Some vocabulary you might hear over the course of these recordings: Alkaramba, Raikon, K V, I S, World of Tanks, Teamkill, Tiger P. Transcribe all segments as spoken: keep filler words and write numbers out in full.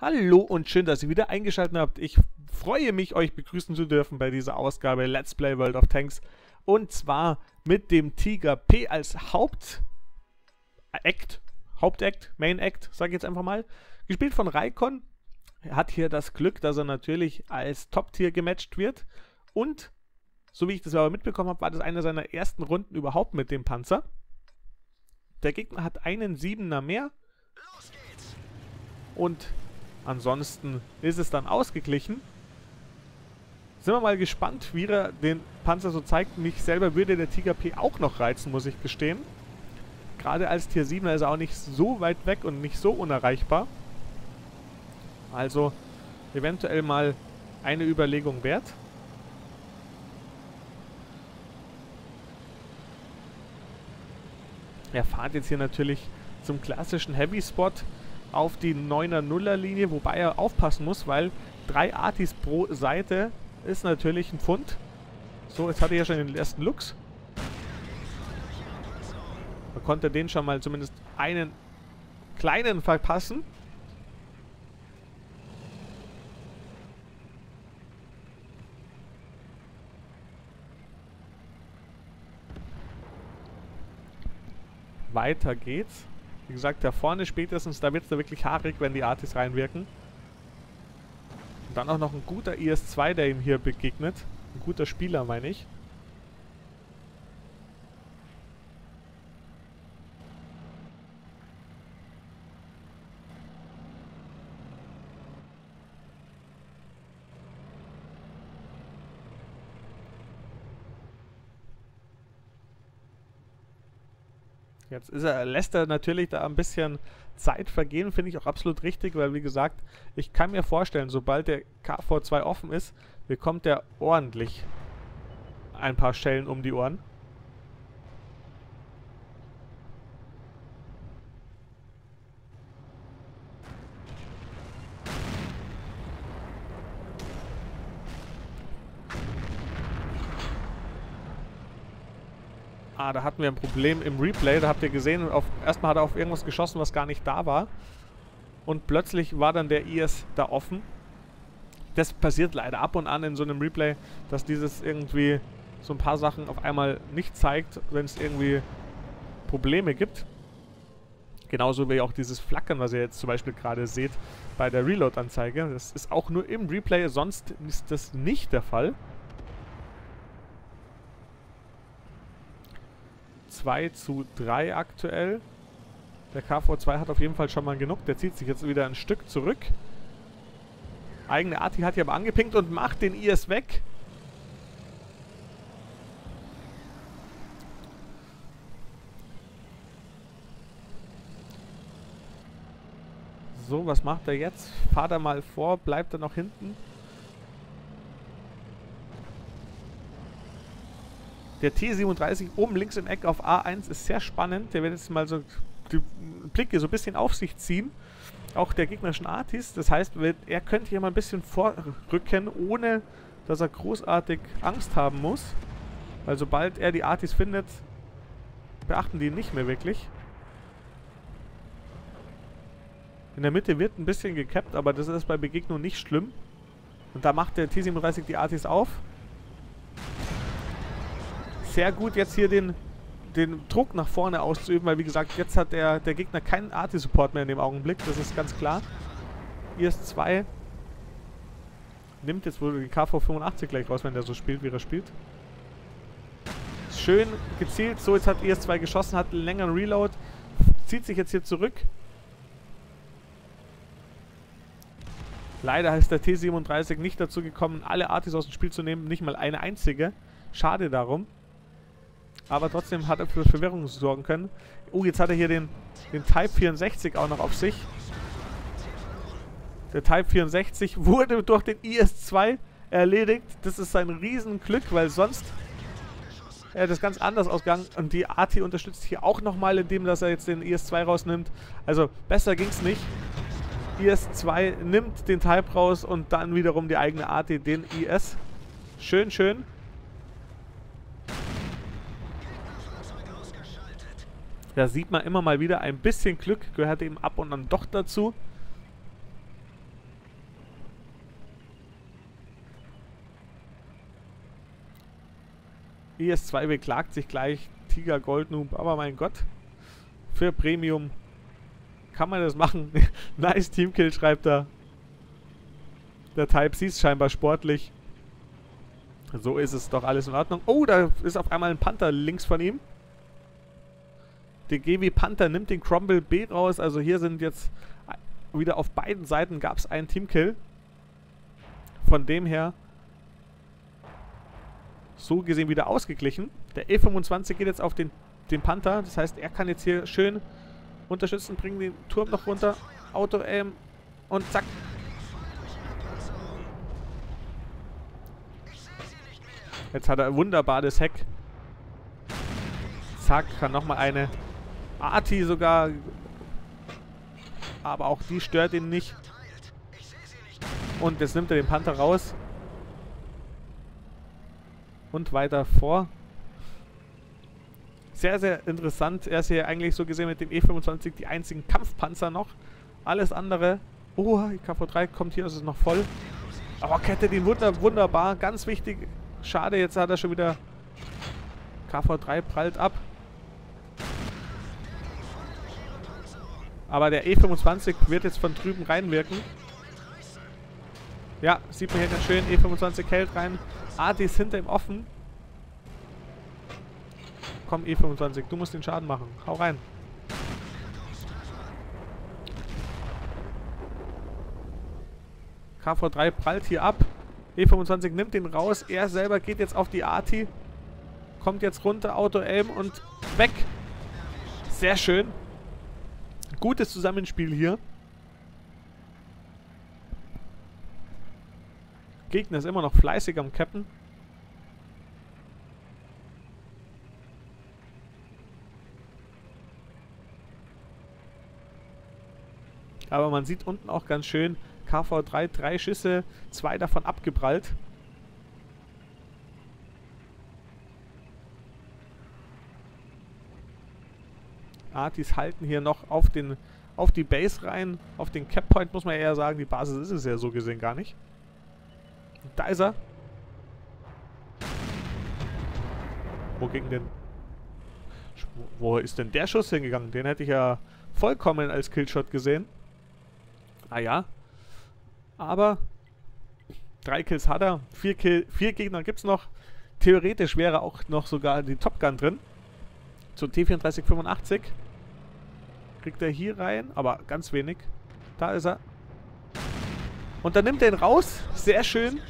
Hallo und schön, dass ihr wieder eingeschaltet habt. Ich freue mich, euch begrüßen zu dürfen bei dieser Ausgabe Let's Play World of Tanks. Und zwar mit dem Tiger P als Haupt-Act, Haupt-Act, Main-Act, sage ich jetzt einfach mal. Gespielt von Raikon. Er hat hier das Glück, dass er natürlich als Top-Tier gematcht wird. Und, so wie ich das aber mitbekommen habe, war das eine seiner ersten Runden überhaupt mit dem Panzer. Der Gegner hat einen Siebener mehr. Los geht's! Und ansonsten ist es dann ausgeglichen. Sind wir mal gespannt, wie er den Panzer so zeigt. Mich selber würde der Tiger P auch noch reizen, muss ich gestehen. Gerade als Tier siebener ist er auch nicht so weit weg und nicht so unerreichbar. Also eventuell mal eine Überlegung wert. Er fährt jetzt hier natürlich zum klassischen Heavy-Spot auf die neuner-nuller-Linie, wobei er aufpassen muss, weil drei Artis pro Seite ist natürlich ein Pfund. So, jetzt hatte ich ja schon den ersten Lux. Man konnte den schon mal zumindest einen kleinen verpassen. Weiter geht's. Wie gesagt, da vorne spätestens, da wird es da wirklich haarig, wenn die Artis reinwirken. Und dann auch noch ein guter I S zwei, der ihm hier begegnet. Ein guter Spieler, meine ich. Jetzt ist er, lässt er natürlich da ein bisschen Zeit vergehen, finde ich auch absolut richtig, weil wie gesagt, ich kann mir vorstellen, sobald der K V zwei offen ist, bekommt er ordentlich ein paar Schellen um die Ohren. Ah, da hatten wir ein Problem im Replay, da habt ihr gesehen, auf, erstmal hat er auf irgendwas geschossen, was gar nicht da war. Und plötzlich war dann der I S da offen. Das passiert leider ab und an in so einem Replay, dass dieses irgendwie so ein paar Sachen auf einmal nicht zeigt, wenn es irgendwie Probleme gibt. Genauso wie auch dieses Flackern, was ihr jetzt zum Beispiel gerade seht bei der Reload-Anzeige. Das ist auch nur im Replay, sonst ist das nicht der Fall. zwei zu drei aktuell. Der K V zwei hat auf jeden Fall schon mal genug. Der zieht sich jetzt wieder ein Stück zurück. Eigene Arti hat hier aber angepinkt und macht den I S weg. So, was macht er jetzt? Fahrt er mal vor, bleibt er noch hinten? Der T siebenunddreißig oben links im Eck auf A eins ist sehr spannend. Der wird jetzt mal so die Blicke so ein bisschen auf sich ziehen. Auch der gegnerischen Artis. Das heißt, er könnte hier mal ein bisschen vorrücken, ohne dass er großartig Angst haben muss. Weil sobald er die Artis findet, beachten die ihn nicht mehr wirklich. In der Mitte wird ein bisschen gekappt, aber das ist bei Begegnung nicht schlimm. Und da macht der T siebenunddreißig die Artis auf. Sehr gut jetzt hier den, den Druck nach vorne auszuüben, weil wie gesagt, jetzt hat der, der Gegner keinen Arti-Support mehr in dem Augenblick, das ist ganz klar. I S zwei nimmt jetzt wohl den K V fünfundachtzig gleich raus, wenn der so spielt, wie er spielt. Schön gezielt, so jetzt hat I S zwei geschossen, hat einen längeren Reload, zieht sich jetzt hier zurück. Leider ist der T siebenunddreißig nicht dazu gekommen, alle Artis aus dem Spiel zu nehmen, nicht mal eine einzige. Schade darum. Aber trotzdem hat er für Verwirrung sorgen können. Oh, jetzt hat er hier den, den Type vierundsechzig auch noch auf sich. Der Type vierundsechzig wurde durch den I S zwei erledigt. Das ist sein Riesenglück, weil sonst äh, das ganz anders ausgegangen. Und die Arti unterstützt hier auch nochmal, indem dass er jetzt den I S zwei rausnimmt. Also besser ging es nicht. I S zwei nimmt den Type raus und dann wiederum die eigene Arti, den I S. Schön, schön. Da sieht man immer mal wieder, ein bisschen Glück gehört eben ab und an doch dazu. E S zwei beklagt sich gleich, Tiger Gold Noob, aber mein Gott, für Premium kann man das machen. Nice Teamkill, schreibt er. Der Type C ist scheinbar sportlich. So ist es doch alles in Ordnung. Oh, da ist auf einmal ein Panther links von ihm. Der G W Panther nimmt den Crumble B raus. Also hier sind jetzt wieder auf beiden Seiten gab es einen Teamkill. Von dem her so gesehen wieder ausgeglichen. Der E fünfundzwanzig geht jetzt auf den, den Panther. Das heißt, er kann jetzt hier schön unterstützen, bringen den Turm noch runter. Auto-Aim und zack. Jetzt hat er wunderbar das Heck. Zack, kann nochmal eine Arti sogar. Aber auch die stört ihn nicht. Und jetzt nimmt er den Panther raus. Und weiter vor. Sehr, sehr interessant. Er ist hier eigentlich so gesehen mit dem E fünfundzwanzig die einzigen Kampfpanzer noch. Alles andere. Oh, die K V drei kommt hier, das ist noch voll. Aber kettet ihn wunder, wunderbar. Ganz wichtig. Schade, jetzt hat er schon wieder. K V drei prallt ab. Aber der E fünfundzwanzig wird jetzt von drüben reinwirken. Ja, sieht man hier ganz schön. E fünfundzwanzig hält rein. Arti ist hinter ihm offen. Komm, E fünfundzwanzig, du musst den Schaden machen. Hau rein. K V drei prallt hier ab. E fünfundzwanzig nimmt den raus. Er selber geht jetzt auf die Arti. Kommt jetzt runter, Auto-Aim und weg. Sehr schön. Gutes Zusammenspiel hier. Gegner ist immer noch fleißig am Cappen. Aber man sieht unten auch ganz schön, K V drei, drei Schüsse, zwei davon abgeprallt. Artis halten hier noch auf, den, auf die Base rein, auf den Cap Point muss man eher sagen, die Basis ist es ja so gesehen gar nicht. Da ist er. Wo ging denn? Wo ist denn der Schuss hingegangen? Den hätte ich ja vollkommen als Killshot gesehen. Ah ja. Aber drei Kills hat er. Vier, Kill, vier Gegner gibt es noch. Theoretisch wäre auch noch sogar die Top Gun drin. Zum T vierunddreißig fünfundachtzig. Kriegt er hier rein, aber ganz wenig. Da ist er. Und dann nimmt er ihn raus. Sehr schön.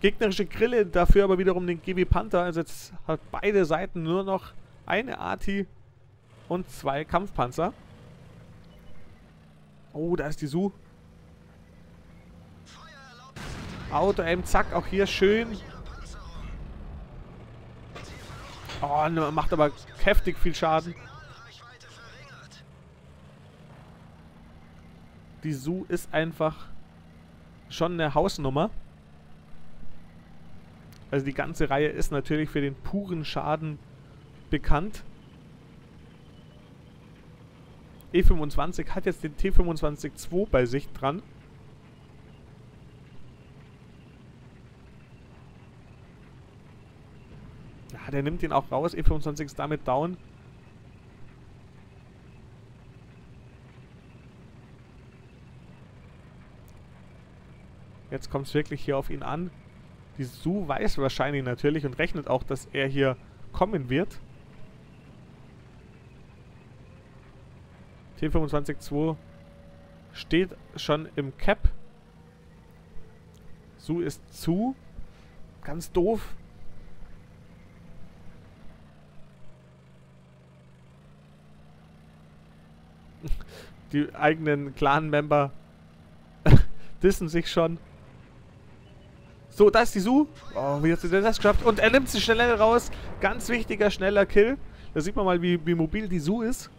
Gegnerische Grille, dafür aber wiederum den G W Panther. Also jetzt hat beide Seiten nur noch eine Arti und zwei Kampfpanzer. Oh, da ist die Su. Auto-Aim, zack, auch hier schön. Oh, macht aber heftig viel Schaden. Die Su ist einfach schon eine Hausnummer. Also die ganze Reihe ist natürlich für den puren Schaden bekannt. E fünfundzwanzig hat jetzt den T fünfundzwanzig zwei bei sich dran. Ja, der nimmt ihn auch raus. E fünfundzwanzig ist damit down. Jetzt kommt es wirklich hier auf ihn an. Die Su weiß wahrscheinlich natürlich und rechnet auch, dass er hier kommen wird. T fünfundzwanzig zwei steht schon im Cap. Su ist zu. Ganz doof. Die eigenen Clan-Member dissen sich schon. So, da ist die Su. Oh, wie hat sie denn das geschafft? Und er nimmt sie schnell raus. Ganz wichtiger, schneller Kill. Da sieht man mal, wie, wie mobil die Su ist.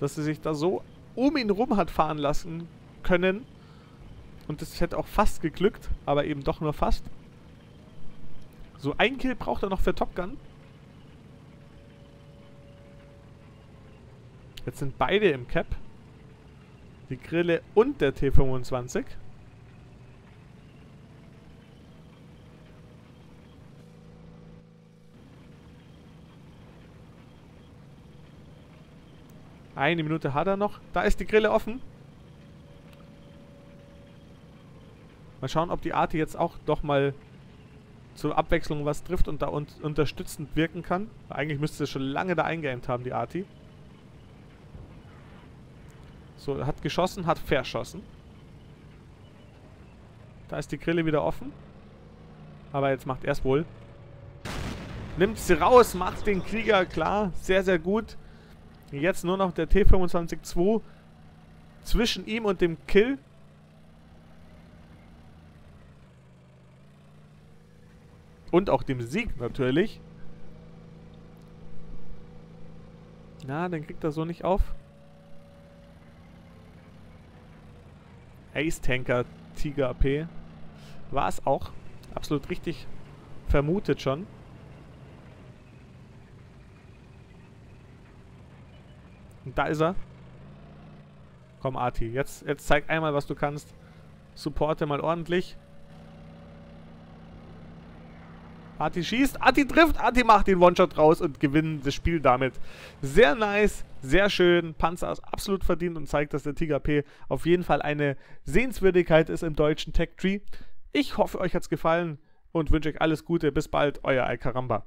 Dass sie sich da so um ihn rum hat fahren lassen können. Und das hätte auch fast geglückt, aber eben doch nur fast. So, ein Kill braucht er noch für Top Gun. Jetzt sind beide im Cap. Die Grille und der T fünfundzwanzig. Eine Minute hat er noch. Da ist die Grille offen. Mal schauen, ob die Arte jetzt auch doch mal zur Abwechslung was trifft und da un unterstützend wirken kann. Eigentlich müsste sie schon lange da eingeämmt haben, die Arti. So, hat geschossen, hat verschossen. Da ist die Grille wieder offen. Aber jetzt macht er es wohl. Nimmt sie raus, macht den Krieger klar. Sehr, sehr gut. Jetzt nur noch der T fünfundzwanzig zwei zwischen ihm und dem Kill. Und auch dem Sieg natürlich. Na, den kriegt er so nicht auf. Ace Tanker Tiger P. War es auch. Absolut richtig vermutet schon. Und da ist er. Komm, Arti, jetzt, jetzt zeig einmal, was du kannst. Supporte mal ordentlich. Arti schießt, Arti trifft, Arti macht den One-Shot raus und gewinnt das Spiel damit. Sehr nice, sehr schön. Panzer ist absolut verdient und zeigt, dass der Tiger P auf jeden Fall eine Sehenswürdigkeit ist im deutschen Tech Tree. Ich hoffe, euch hat es gefallen und wünsche euch alles Gute. Bis bald, euer Alkaramba.